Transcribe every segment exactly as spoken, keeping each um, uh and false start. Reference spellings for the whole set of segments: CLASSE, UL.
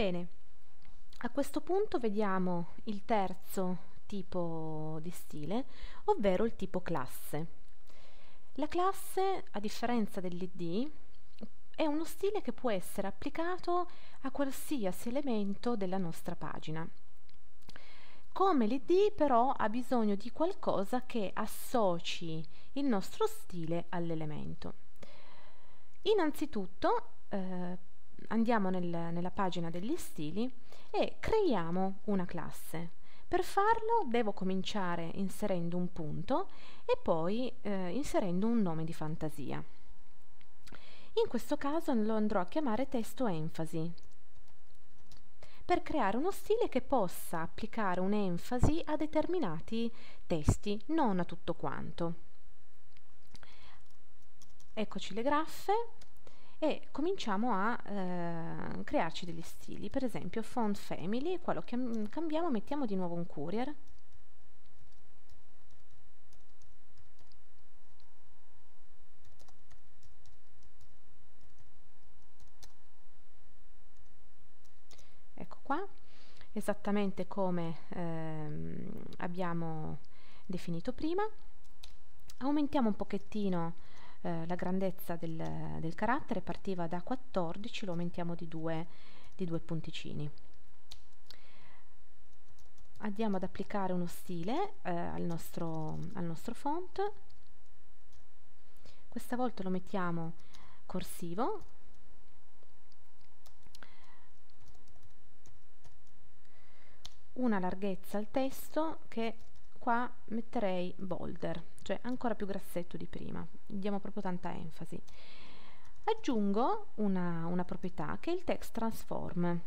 Bene, a questo punto vediamo il terzo tipo di stile, ovvero il tipo classe. La classe, a differenza dell'I D, è uno stile che può essere applicato a qualsiasi elemento della nostra pagina. Come l'I D però ha bisogno di qualcosa che associ il nostro stile all'elemento. Innanzitutto eh, andiamo nel, nella pagina degli stili e creiamo una classe. Per farlo devo cominciare inserendo un punto e poi eh, inserendo un nome di fantasia. In questo caso lo andrò a chiamare testo enfasi per creare uno stile che possa applicare un'enfasi a determinati testi, non a tutto quanto. Eccoci le graffe e cominciamo a eh, crearci degli stili, per esempio font family, qua lo cambiamo, mettiamo di nuovo un courier. Qua, esattamente come ehm, abbiamo definito prima, aumentiamo un pochettino eh, la grandezza del, del carattere, partiva da quattordici, lo aumentiamo di due, di due punticini. Andiamo ad applicare uno stile eh, al, nostro, al nostro font, questa volta lo mettiamo corsivo. Una larghezza al testo che qua metterei bolder, cioè ancora più grassetto di prima, diamo proprio tanta enfasi. Aggiungo una, una proprietà che è il text transform.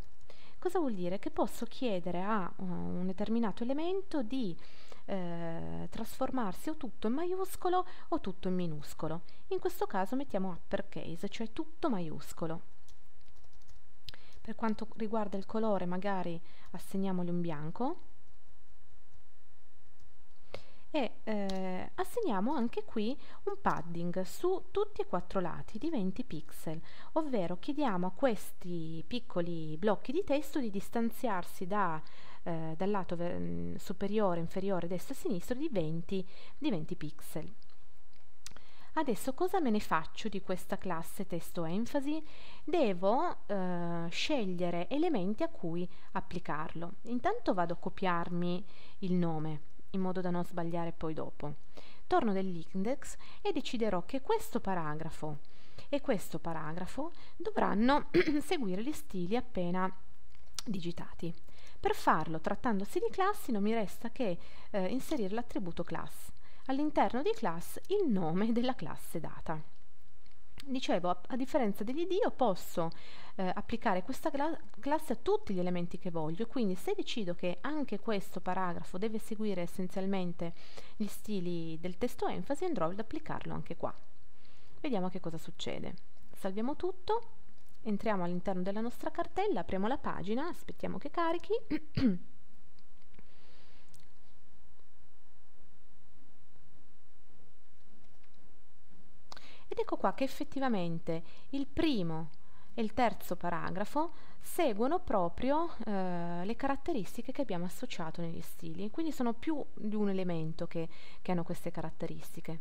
Cosa vuol dire? Che posso chiedere a un determinato elemento di eh, trasformarsi o tutto in maiuscolo o tutto in minuscolo. In questo caso mettiamo uppercase, cioè tutto maiuscolo. Per quanto riguarda il colore, magari assegniamogli un bianco e eh, assegniamo anche qui un padding su tutti e quattro lati di venti pixel, ovvero chiediamo a questi piccoli blocchi di testo di distanziarsi da, eh, dal lato superiore, inferiore, destra e sinistra di venti, di venti pixel. Adesso cosa me ne faccio di questa classe testo enfasi? Devo eh, scegliere elementi a cui applicarlo. Intanto vado a copiarmi il nome, in modo da non sbagliare poi dopo. Torno nell'index e deciderò che questo paragrafo e questo paragrafo dovranno seguire gli stili appena digitati. Per farlo, trattandosi di classi, non mi resta che eh, inserire l'attributo class. All'interno di class il nome della classe data. Dicevo, a, a differenza degli I D, io posso eh, applicare questa cla classe a tutti gli elementi che voglio, quindi se decido che anche questo paragrafo deve seguire essenzialmente gli stili del testo enfasi, andrò ad applicarlo anche qua. Vediamo che cosa succede. Salviamo tutto, entriamo all'interno della nostra cartella, apriamo la pagina, aspettiamo che carichi. Ed ecco qua che effettivamente il primo e il terzo paragrafo seguono proprio eh, le caratteristiche che abbiamo associato negli stili, quindi sono più di un elemento che, che hanno queste caratteristiche.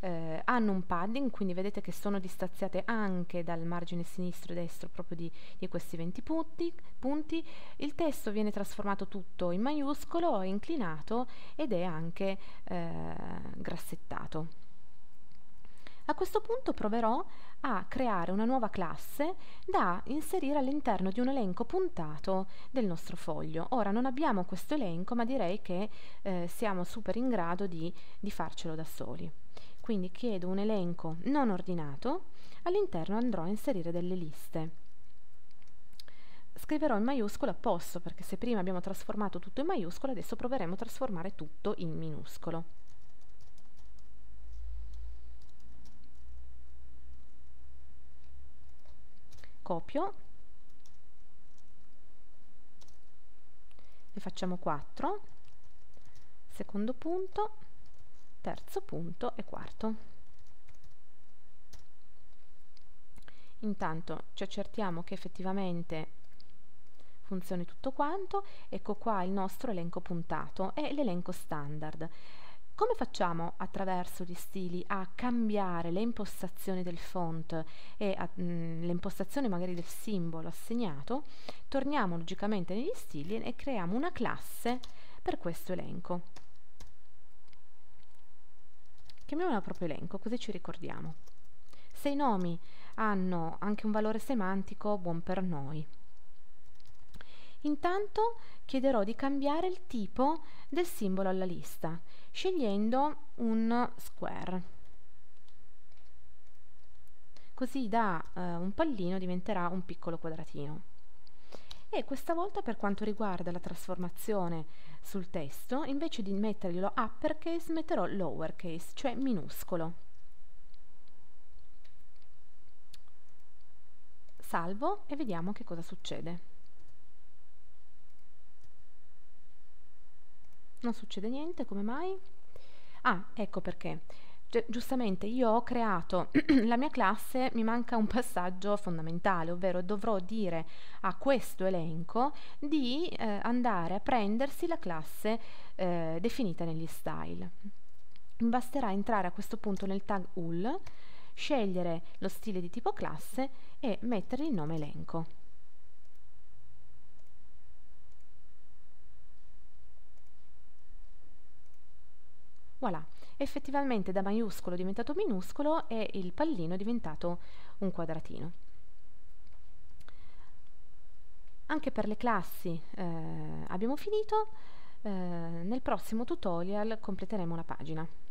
Eh, hanno un padding, quindi vedete che sono distanziate anche dal margine sinistro e destro proprio di, di questi venti punti, punti. Il testo viene trasformato tutto in maiuscolo, è inclinato ed è anche eh, grassettato. A questo punto proverò a creare una nuova classe da inserire all'interno di un elenco puntato del nostro foglio. Ora non abbiamo questo elenco, ma direi che eh, siamo super in grado di, di farcelo da soli. Quindi chiedo un elenco non ordinato, all'interno andrò a inserire delle liste. Scriverò in maiuscola posso, perché se prima abbiamo trasformato tutto in maiuscola, adesso proveremo a trasformare tutto in minuscolo. Copio, ne facciamo quattro, secondo punto, terzo punto e quarto. Intanto ci accertiamo che effettivamente funzioni tutto quanto. Ecco qua il nostro elenco puntato e l'elenco standard. Come facciamo attraverso gli stili a cambiare le impostazioni del font e a, mh, le impostazioni magari del simbolo assegnato? Torniamo logicamente negli stili e creiamo una classe per questo elenco. Chiamiamola proprio elenco, così ci ricordiamo. Se i nomi hanno anche un valore semantico, buon per noi. Intanto chiederò di cambiare il tipo del simbolo alla lista, scegliendo un square. Così da eh, un pallino diventerà un piccolo quadratino. E questa volta, per quanto riguarda la trasformazione sul testo, invece di metterglielo uppercase, metterò lowercase, cioè minuscolo. Salvo e vediamo che cosa succede. Non succede niente, come mai? Ah, ecco perché. Gi- giustamente io ho creato la mia classe, mi manca un passaggio fondamentale, ovvero dovrò dire a questo elenco di eh, andare a prendersi la classe eh, definita negli style. Mi basterà entrare a questo punto nel tag U L, scegliere lo stile di tipo classe e mettere il nome elenco. Voilà, effettivamente da maiuscolo è diventato minuscolo e il pallino è diventato un quadratino. Anche per le classi eh, abbiamo finito, eh, nel prossimo tutorial completeremo la pagina.